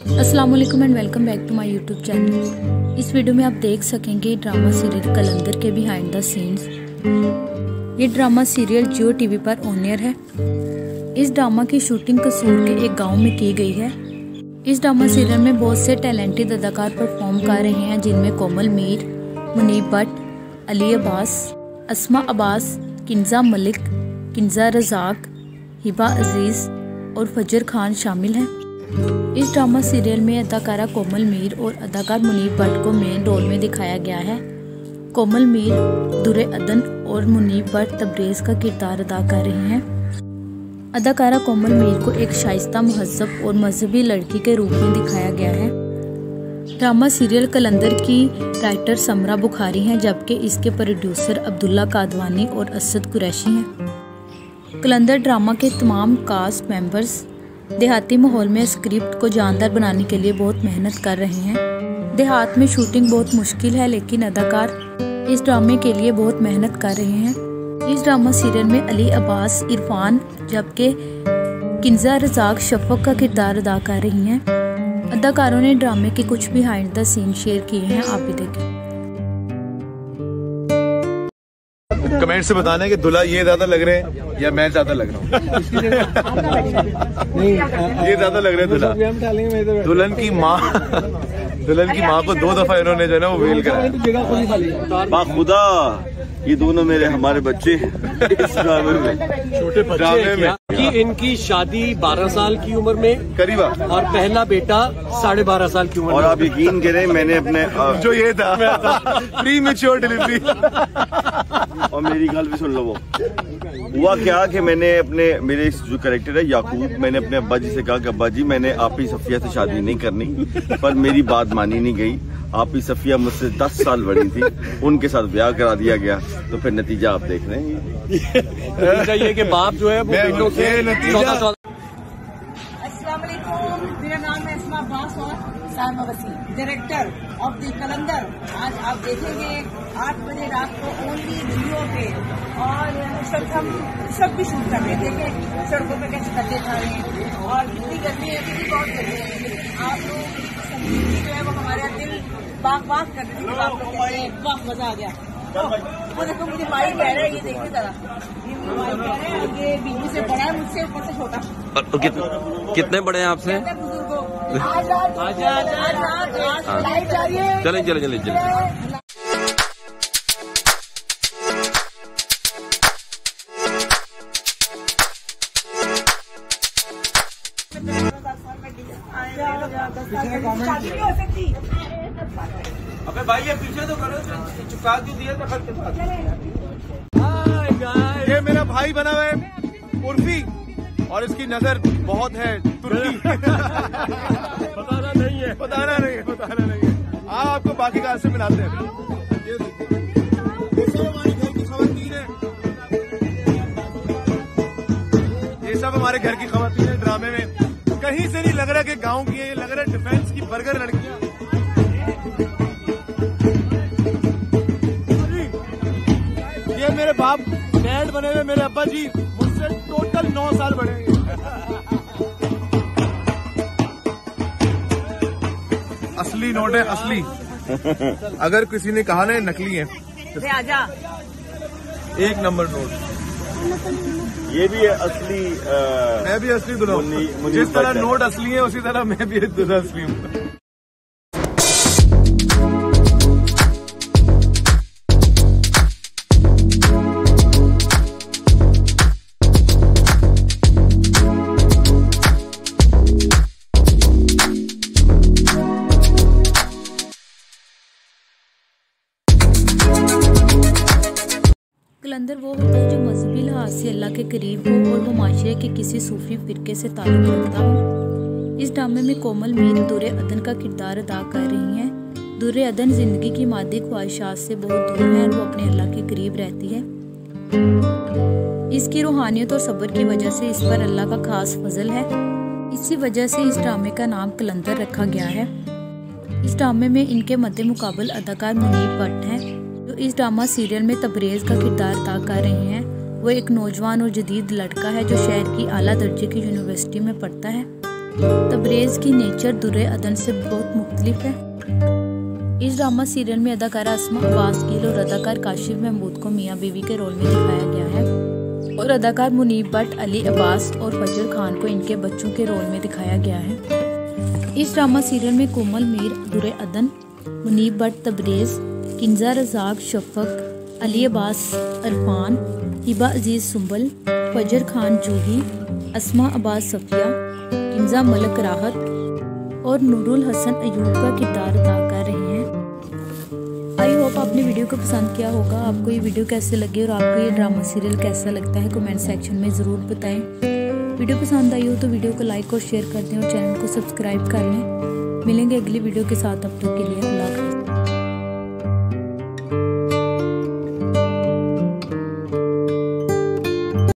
अस्सलाम वालेकुम and welcome back to my YouTube channel. इस वीडियो में आप देख सकेंगे ड्रामा सीरियल कलंदर के बिहाइंड द सीन्स। ये ड्रामा सीरियल जियो टीवी पर ऑन एयर है। इस ड्रामा की शूटिंग कसूर के एक गांव में की गई है। इस ड्रामा सीरियल में बहुत से टैलेंटेड अदाकार परफॉर्म कर रहे हैं, जिनमें कोमल मीर, मुनीब बट, अली अब्बास, अस्मा अब्बास, किंजा मलिक, किंजा रज़ाक, हिबा अजीज़ और फजर खान शामिल हैं। इस ड्रामा सीरियल में अदाकारा कोमल मीर और अदाकार मुनीब बट को मेन रोल में दिखाया गया है। कोमल मीर दुरे अदन और मुनीब बट तबरेज़ का किरदार अदा कर रहे हैं। अदाकारा कोमल मीर को एक शाइस्ता, महजब और मजहबी लड़की के रूप में दिखाया गया है। ड्रामा सीरियल कलंदर की राइटर समरा बुखारी हैं, जबकि इसके प्रोड्यूसर अब्दुल्ला कादवानी और असद कुरैशी हैं। कलंदर ड्रामा के तमाम कास्ट मेंबर्स देहाती माहौल में स्क्रिप्ट को जानदार बनाने के लिए बहुत मेहनत कर रहे हैं। देहात में शूटिंग बहुत मुश्किल है, लेकिन अदाकार इस ड्रामे के लिए बहुत मेहनत कर रहे हैं। इस ड्रामा सीरियल में अली अब्बास, इरफान, जबकि किंजा रज़ाक शफक का किरदार अदा कर रही हैं। अदाकारों ने ड्रामे के कुछ बिहाइंड द सीन शेयर किए हैं, आप भी देखें। कमेंट से बताना है कि दुल्हा ये ज्यादा लग रहे हैं या मैं ज्यादा लग रहा हूँ। ये ज्यादा लग रहे हैं दुल्हा। दुल्हन की माँ को 2 दफा इन्होंने जो है ना वो वेल कराया। बाखुदा ये दोनों मेरे हमारे बच्चे हैं इस ड्रामे में, छोटे ड्रामे में। कि इनकी शादी 12 साल की उम्र में करीबा और पहला बेटा 12.5 साल की उम्र। और आप यकीन करें, मैंने अपने जो ये था प्रीमैच्योर डिलीवरी और मेरी गल भी सुन लो। वो हुआ क्या कि मैंने अपने मेरे जो कैरेक्टर है याकूब, मैंने अपने अब्बा जी से कहा कि अब्बा जी मैंने आप ही सफिया से शादी नहीं करनी, पर मेरी बात मानी नहीं गई। आप ही सफिया मुझसे 10 साल बड़ी थी, उनके साथ ब्याह करा दिया गया। तो फिर नतीजा आप देख रहे हैं। चाहिए कि बाप जो है वो बेटों से। अस्सलाम वालेकुम, मेरा नाम है अस्मा अब्बास और Sama Waseem, director of the Qalandar. आज आप देखेंगे 8 बजे रात को ओनली जियो पे। और सर हम सब भी शूट कर रहे हैं, देखें सड़कों पर कैसे गड्ढे खा रहे हैं और इतनी गर्मी है कि बहुत गर्मी है। आप लोग जो है वो हमारे दिल बाग कर रहे थे। आप लोग बहुत मजा आ गया। वो देखो मुझे भाई कह रहे हैं, ये देखिए जरा, ये भाई कह रहे हैं ये बीवी से बड़ा है, मुझसे ऊपर से छोटा। कितने बड़े हैं आपसे? बुजुर्गो चले चले चले चले। अबे भाई ये पीछे तो करो, चुका क्यों दिया था घर के पास? ये मेरा भाई बना हुआ है उर्फी, और इसकी नजर बहुत है तुर्की। बताना नहीं है। आपको बाकी कार से मिलाते हैं। ये सब हमारे घर की खवातीन है। ड्रामे में कहीं से नहीं लग रहा कि गांव की है, ये लग रहा है डिफेंस की बर्गर लड़कियां। ये मेरे बाप डैड बने हुए, मेरे अब्बा जी मुझसे टोटल 9 साल बड़े हैं। असली नोट है, असली। अगर किसी ने कहा ना नकली है, आजा। 1 नंबर नोट। ये भी असली। मैं भी असली दुल्हा हूँ। जिस तरह नोट असली है, उसी तरह मैं भी दुल्हा असली हूँ। कलंदर वो होता है जो मजहबी लिहाज से अल्लाह के करीब हो और वो माशरे के किसी सूफी फिरके से ताल्लुक़ रखता हो। इस ड्रामे में कोमल मीर दुरे अदन का किरदार अदा कर रही हैं। दुरे अदन ज़िंदगी की मादी ख्वाहिशात से बहुत दूर है और वो अपने अल्लाह के करीब रहती है। इसकी रूहानियत और सब्र की वजह से इस पर अल्लाह का खास फजल है। इसी वजह से इस ड्रामे का नाम कलंदर रखा गया है। इस ड्रामे में इनके मद्देमुकाबल अदाकार मुनीब बट हैं, जो इस ड्रामा सीरियल में तबरेज़ का किरदार अदा कर रहे हैं। वो एक नौजवान और जदीद लड़का है जो शहर की आला दर्जे की यूनिवर्सिटी में पढ़ता है। तबरेज़ की नेचर दुर्रे अदन से बहुत मुख्तलिफ है। इस ड्रामा सीरियल में अदाकारा अस्मा अब्बास गिल और अदाकार काशिफ महमूद को मियाँ बीवी के रोल में दिखाया गया है और अदाकार मुनीब बट, अली अब्बास और फजर खान को इनके बच्चों के रोल में दिखाया गया है। इस ड्रामा सीरियल में कोमल मीर दुर्रे अदन, मुनीब बट तबरेज़, किंजा रज़ाक शफक, अली अब्बास अरफान, हिबा अजीज सुंबल, फजर खान जूही, अस्मा अब्बास सफिया, किंजा मलक राहत और नूर उल हसन अयूब का किरदार अदा कर रहे हैं। आई होप आपने वीडियो को पसंद किया होगा। आपको ये वीडियो कैसे लगी और आपको ये ड्रामा सीरियल कैसा लगता है कमेंट सेक्शन में ज़रूर बताएं। वीडियो पसंद आई हो तो वीडियो को लाइक और शेयर कर दें और चैनल को सब्सक्राइब कर लें। मिलेंगे अगली वीडियो के साथ, अब तक के लिए अल्लाह हाफ़िज़।